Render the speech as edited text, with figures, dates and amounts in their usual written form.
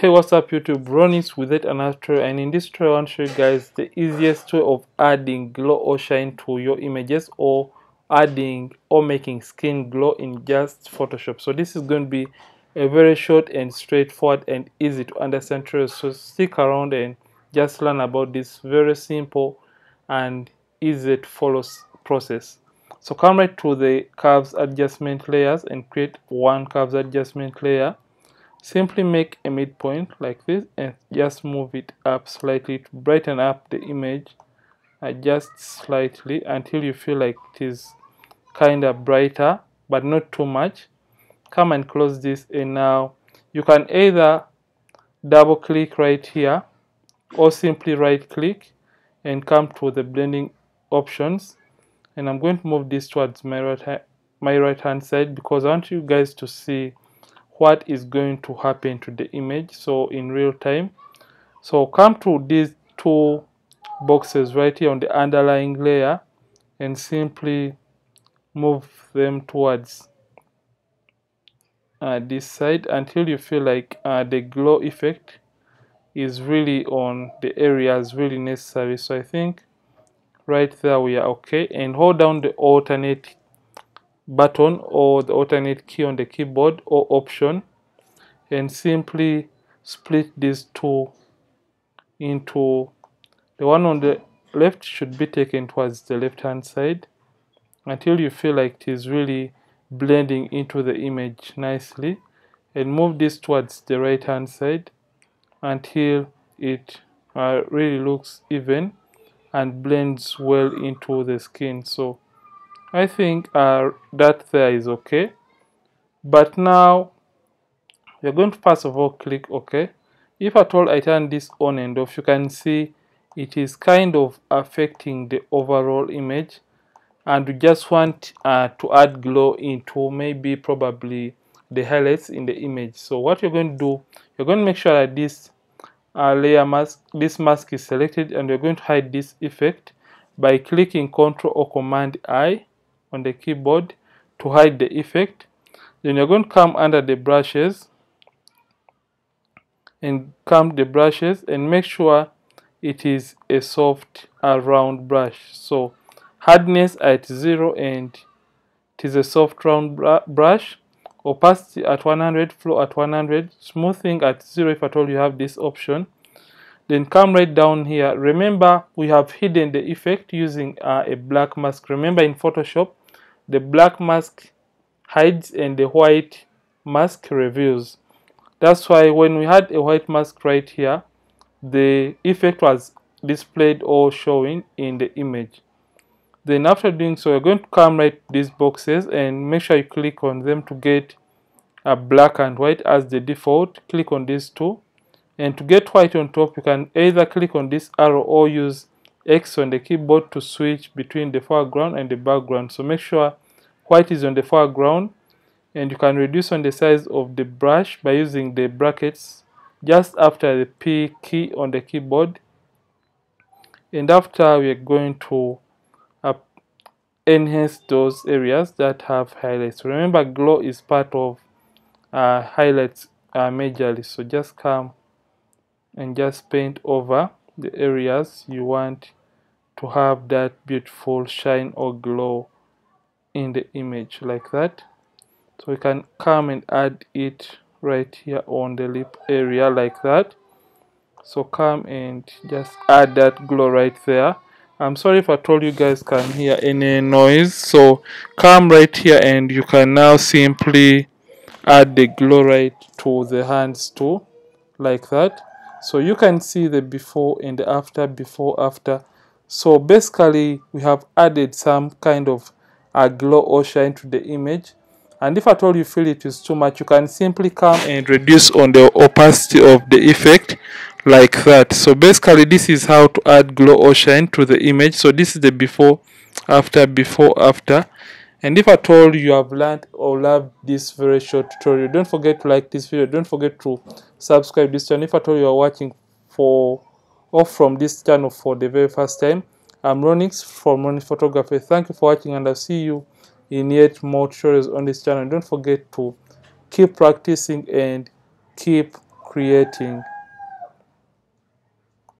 Hey, what's up YouTube, Ronnix with it another tutorial, and in this tutorial I want to show you guys the easiest way of adding glow or shine to your images, or adding or making skin glow in just Photoshop. So this is going to be a very short and straightforward and easy to understand tutorial, so stick around and just learn about this very simple and easy to follow process. So come right to the curves adjustment layers and create one curves adjustment layer. Simply make a midpoint like this and just move it up slightly to brighten up the image, adjust slightly until you feel like it is kind of brighter but not too much. Come and close this, and now you can either double click right here or simply right click and come to the blending options, and I'm going to move this towards my right hand side because I want you guys to see what is going to happen to the image, so in real time. So come to these two boxes right here on the underlying layer and simply move them towards this side until you feel like the glow effect is really on the areas really necessary. So I think right there we are okay, and hold down the alternate button or the alternate key on the keyboard or option and simply split these two into the one on the left should be taken towards the left hand side until you feel like it is really blending into the image nicely, and move this towards the right hand side until it really looks even and blends well into the skin. So I think that there is okay, but now you're going to first of all click OK. If at all I turn this on and off, you can see it is kind of affecting the overall image, and we just want to add glow into maybe probably the highlights in the image. So what you're going to do, you're going to make sure that this layer mask, this mask is selected, and you're going to hide this effect by clicking Ctrl or Command I on the keyboard to hide the effect. Then you're going to come under the brushes and make sure it is a soft round brush. So hardness at 0 and it is a soft round brush, opacity at 100, flow at 100, smoothing at 0 if at all you have this option. Then come right down here. Remember, we have hidden the effect using a black mask. Remember, in Photoshop, the black mask hides and the white mask reveals. That's why when we had a white mask right here, the effect was displayed or showing in the image. Then after doing so, you're going to come right to these boxes and make sure you click on them to get a black and white as the default. Click on these two. And to get white on top, you can either click on this arrow or use X on the keyboard to switch between the foreground and the background. So make sure white is on the foreground, and you can reduce on the size of the brush by using the brackets just after the P key on the keyboard. And after, we are going to enhance those areas that have highlights. Remember, glow is part of highlights majorly, so just come and just paint over the areas you want to have that beautiful shine or glow in the image like that. So you can come and add it right here on the lip area like that. So come and just add that glow right there. I'm sorry if I told you guys can hear any noise. So come right here and you can now simply add the glow right to the hands too like that. So you can see the before and the after, before, after. So basically we have added some kind of a glow or shine to the image, and if at all you feel it is too much, you can simply come and reduce on the opacity of the effect like that. So basically this is how to add glow or shine to the image. So this is the before, after, before, after. And if at all you have learned or loved this very short tutorial, don't forget to like this video, don't forget to subscribe this channel. If at all you are watching for or from this channel for the very first time, I'm Ronnix from Ronnix Photography. Thank you for watching, and I'll see you in yet more tutorials on this channel. Don't forget to keep practicing and keep creating